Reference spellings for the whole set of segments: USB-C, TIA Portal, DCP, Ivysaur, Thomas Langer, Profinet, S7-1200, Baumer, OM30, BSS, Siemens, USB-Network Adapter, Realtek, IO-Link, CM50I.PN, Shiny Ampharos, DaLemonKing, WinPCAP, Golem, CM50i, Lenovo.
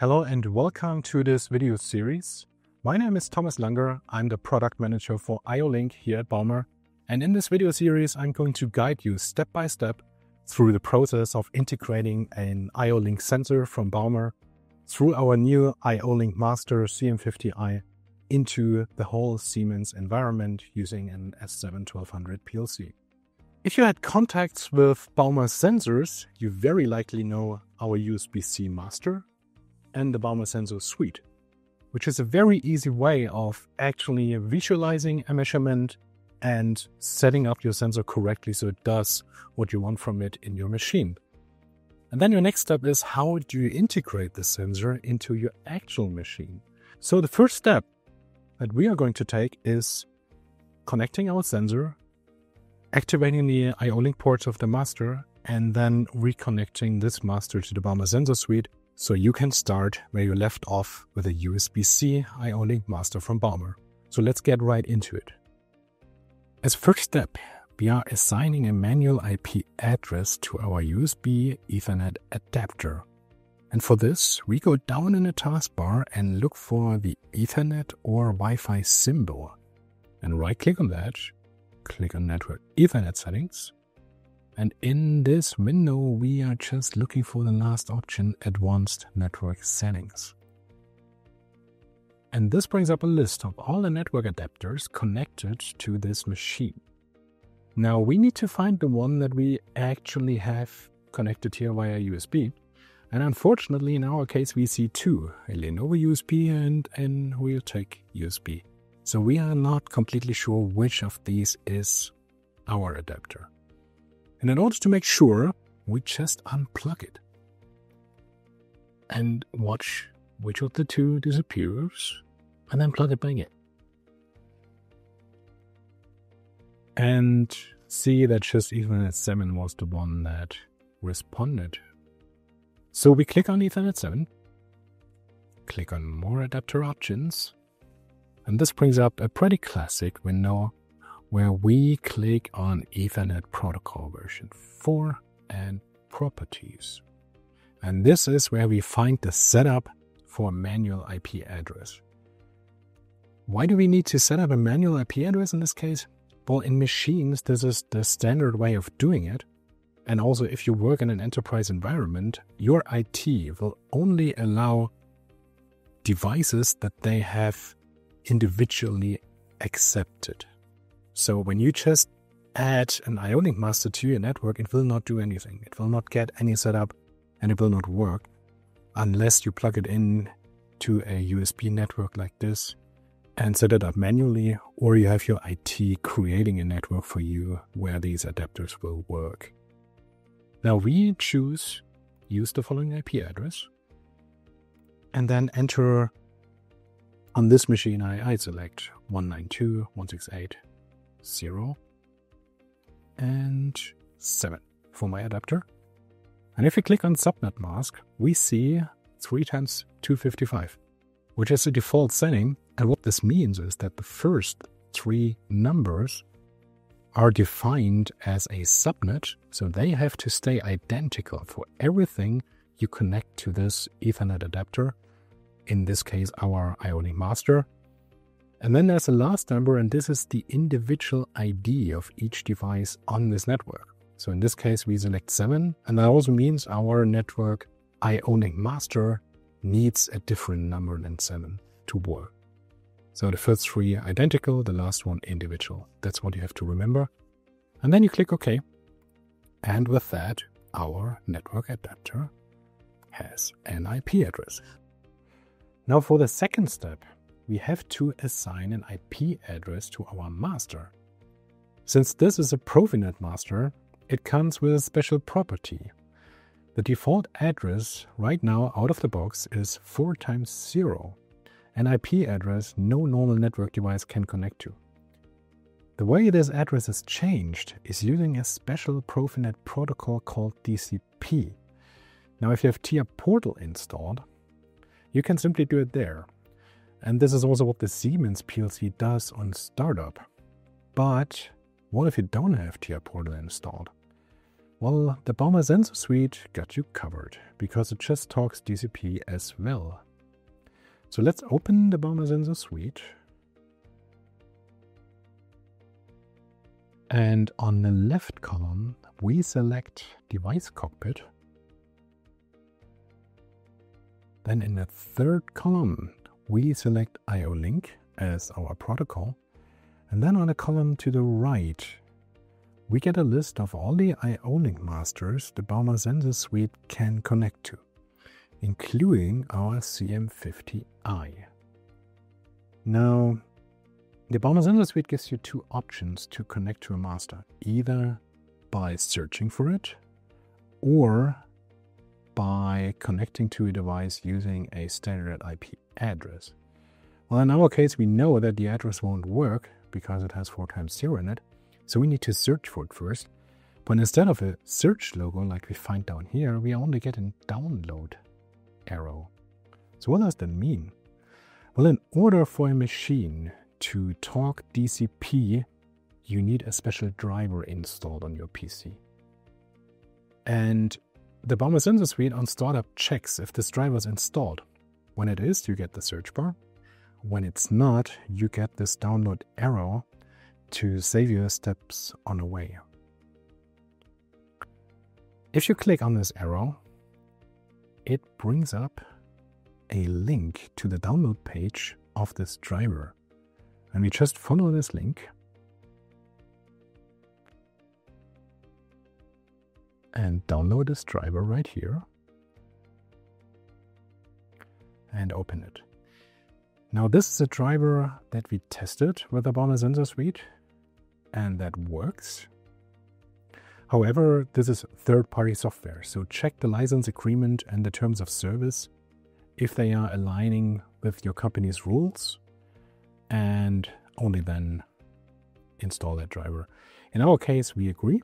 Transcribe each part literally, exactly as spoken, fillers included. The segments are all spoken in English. Hello and welcome to this video series. My name is Thomas Langer, I'm the product manager for I O-Link here at Baumer, and in this video series I'm going to guide you step by step through the process of integrating an I O-Link sensor from Baumer through our new I O-Link Master C M fifty i into the whole Siemens environment using an S seven twelve hundred P L C. If you had contacts with Baumer sensors, you very likely know our U S B C Master and the Baumer sensor suite, which is a very easy way of actually visualizing a measurement and setting up your sensor correctly so it does what you want from it in your machine. And then your next step is, how do you integrate the sensor into your actual machine? So the first step that we are going to take is connecting our sensor, activating the I O-Link ports of the master, and then reconnecting this master to the Baumer sensor suite, so you can start where you left off with a U S B C I O-Link master from Baumer. So let's get right into it. As first step, we are assigning a manual I P address to our U S B Ethernet adapter. And for this, we go down in the taskbar and look for the Ethernet or Wi-Fi symbol. And right-click on that, click on Network Ethernet Settings. And in this window, we are just looking for the last option, Advanced Network Settings. And this brings up a list of all the network adapters connected to this machine. Now we need to find the one that we actually have connected here via U S B. And unfortunately, in our case, we see two, a Lenovo U S B and a Realtek U S B. So we are not completely sure which of these is our adapter. And in order to make sure, we just unplug it and watch which of the two disappears and then plug it back in. And see that just Ethernet seven was the one that responded. So we click on Ethernet seven, click on more adapter options, and this brings up a pretty classic window where we click on Ethernet Protocol version four and Properties. And this is where we find the setup for manual I P address. Why do we need to set up a manual I P address in this case? Well, in machines, this is the standard way of doing it. And also, if you work in an enterprise environment, your I T will only allow devices that they have individually accepted. So when you just add an I O-Link master to your network, it will not do anything. It will not get any setup and it will not work unless you plug it in to a U S B network like this and set it up manually, or you have your I T creating a network for you where these adapters will work. Now we choose use the following I P address and then enter on this machine. I, I select one ninety-two dot one sixty-eight dot zero and seven for my adapter. And if we click on subnet mask, we see three times two fifty-five, which is the default setting. And what this means is that the first three numbers are defined as a subnet, so they have to stay identical for everything you connect to this Ethernet adapter, in this case our I O-Link master. And then there's the last number, and this is the individual I D of each device on this network. So in this case, we select seven, and that also means our network I O-Link master needs a different number than seven to work. So the first three are identical, the last one individual. That's what you have to remember. And then you click OK. And with that, our network adapter has an I P address. Now for the second step, we have to assign an I P address to our master. Since this is a Profinet master, it comes with a special property. The default address right now out of the box is four times zero, an I P address no normal network device can connect to. The way this address is changed is using a special Profinet protocol called D C P. Now if you have T I A Portal installed, you can simply do it there. And this is also what the Siemens P L C does on startup. But what if you don't have T I A Portal installed? Well, the Baumer Sensor Suite got you covered, because it just talks D C P as well. So let's open the Baumer Sensor Suite. And on the left column, we select Device Cockpit. Then in the third column, we select I O-Link as our protocol. And then on the column to the right, we get a list of all the I O-Link masters the Baumer Sensor Suite can connect to, including our C M fifty i. Now, the Baumer Sensor Suite gives you two options to connect to a master, either by searching for it or by connecting to a device using a standard I P address. Well, in our case, we know that the address won't work because it has four times zero in it, so we need to search for it first. But instead of a search logo like we find down here, we only get a download arrow. So what does that mean? Well, in order for a machine to talk D C P, you need a special driver installed on your P C. And the Baumer Sensor Suite on startup checks if this driver is installed. When it is, you get the search bar. When it's not, you get this download arrow to save your steps on the way. If you click on this arrow, it brings up a link to the download page of this driver. And we just follow this link. And download this driver right here. And open it. Now this is a driver that we tested with the Baumer Sensor Suite. And that works. However, this is third-party software. So check the license agreement and the terms of service if they are aligning with your company's rules. And only then install that driver. In our case, we agree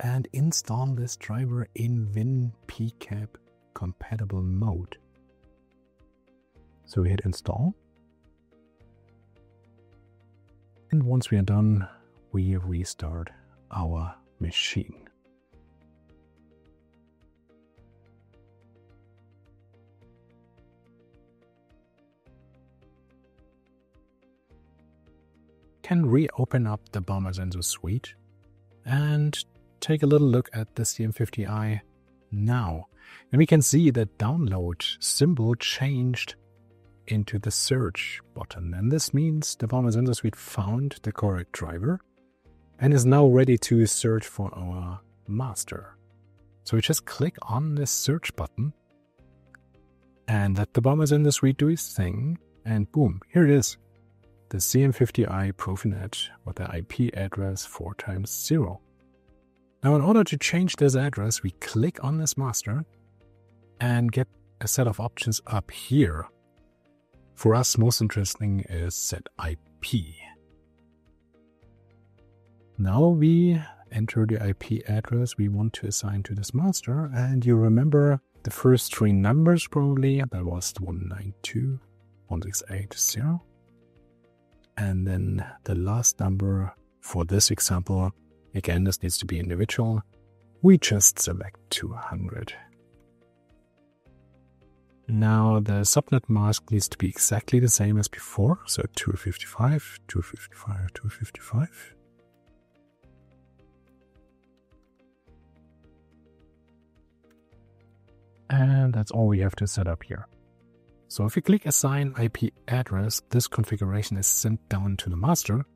and install this driver in WinPCAP compatible mode. So we hit install. And once we are done, we restart our machine. Can reopen up the Baumer Sensor Suite and take a little look at the C M fifty i now. And we can see the download symbol changed into the search button. And this means the Baumer Sensor Suite found the correct driver and is now ready to search for our master. So we just click on this search button and let the Baumer Sensor Suite do its thing. And boom, here it is. The C M fifty i Profinet with the I P address four times zero. Now, in order to change this address, we click on this master and get a set of options up here. For us, most interesting is set I P. Now we enter the I P address we want to assign to this master. And you remember the first three numbers probably. That was one nine two dot one six eight dot zero. And then the last number for this example, again, this needs to be individual. We just select two hundred. Now the subnet mask needs to be exactly the same as before. So two fifty-five, two fifty-five, two fifty-five. And that's all we have to set up here. So if you click Assign I P Address, this configuration is sent down to the master.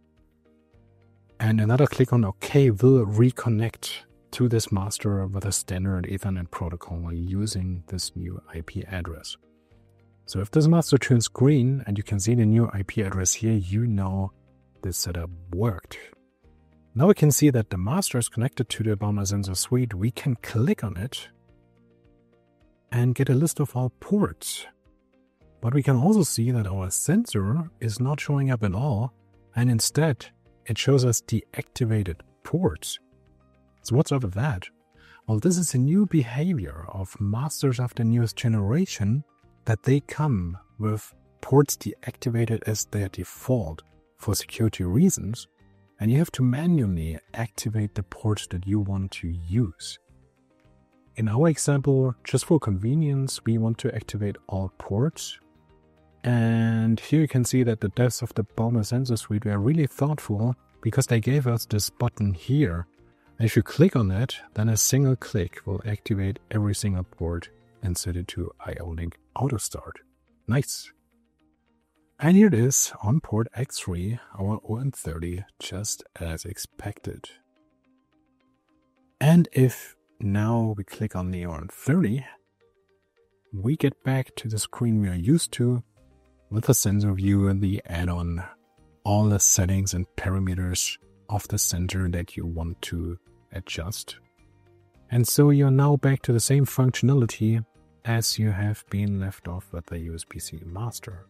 And another click on OK will reconnect to this master with a standard Ethernet protocol using this new I P address. So if this master turns green and you can see the new I P address here, you know this setup worked. Now we can see that the master is connected to the Baumer Sensor Suite. We can click on it and get a list of our ports. But we can also see that our sensor is not showing up at all, and instead it shows us deactivated ports. So what's up with that? Well, this is a new behavior of masters of the newest generation, that they come with ports deactivated as their default for security reasons. and you have to manually activate the ports that you want to use. In our example, just for convenience, we want to activate all ports. And here you can see that the devs of the Baumer sensor suite were really thoughtful because they gave us this button here. And if you click on it, then a single click will activate every single port and set it to I O-Link auto start. Nice. And here it is on port X three, our O M thirty, just as expected. And if now we click on the O M thirty, we get back to the screen we are used to with the sensor view and the add-on, all the settings and parameters of the sensor that you want to adjust. And so you're now back to the same functionality as you have been left off with the U S B C master.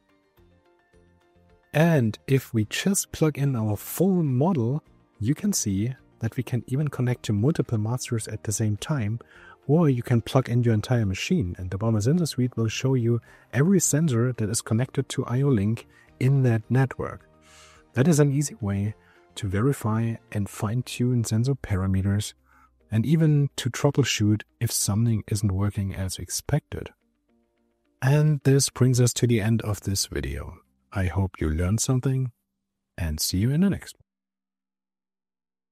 And if we just plug in our full model, you can see that we can even connect to multiple masters at the same time, or you can plug in your entire machine and the Baumer sensor suite will show you every sensor that is connected to I O-Link in that network. That is an easy way to verify and fine-tune sensor parameters and even to troubleshoot if something isn't working as expected. And this brings us to the end of this video. I hope you learned something and see you in the next one.